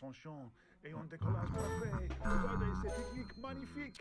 son chant et on décollage parfait. Regardez cette technique magnifique.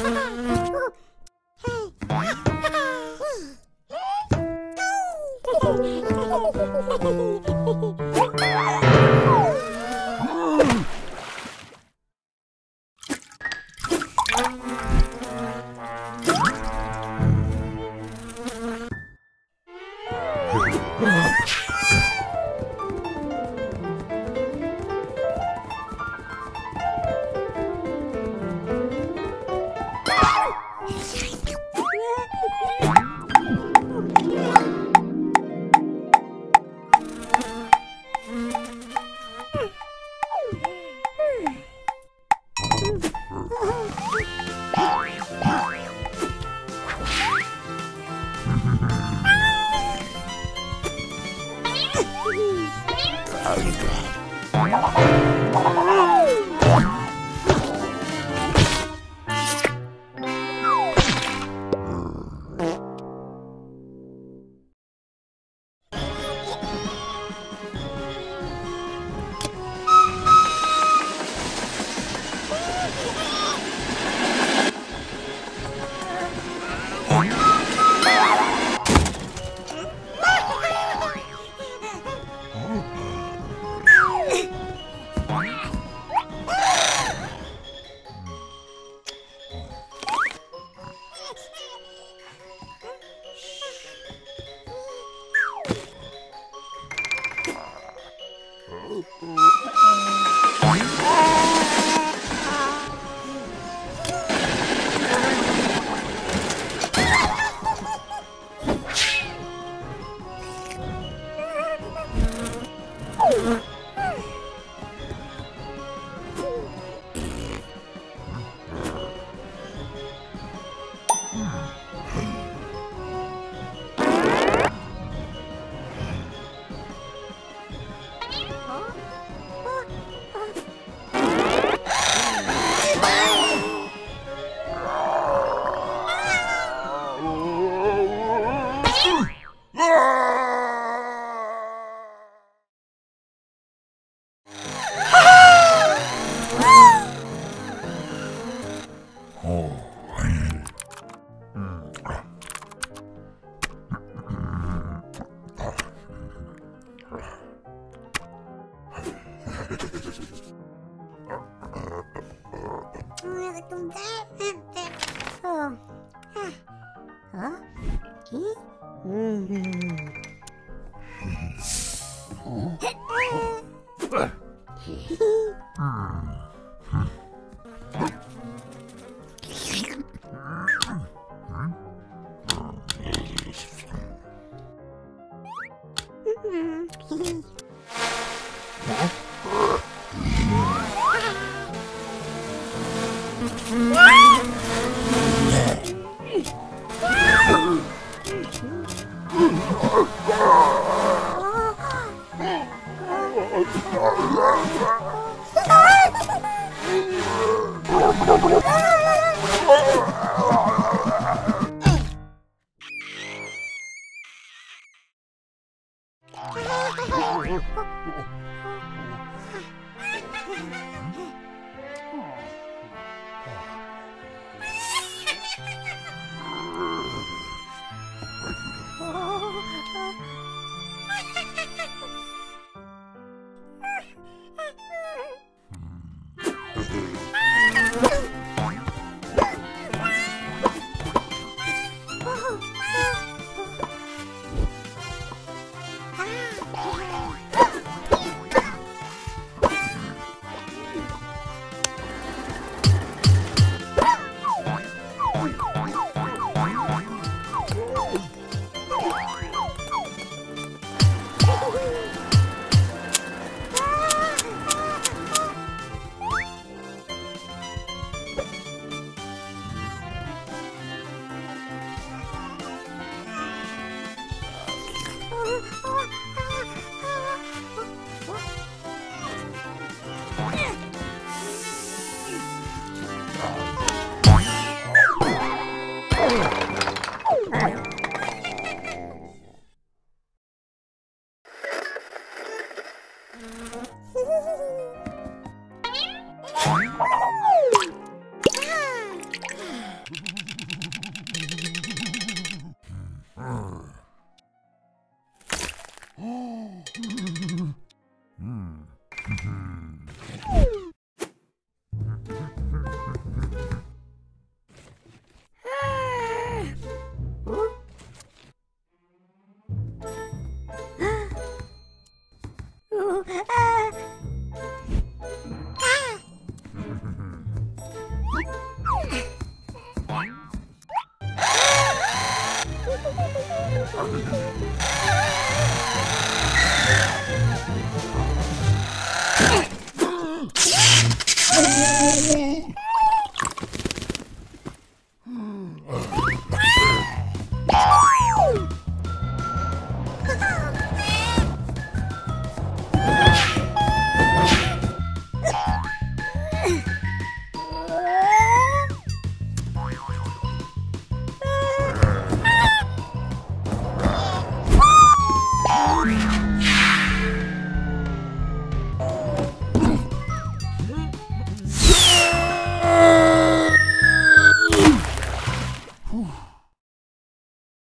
Hey!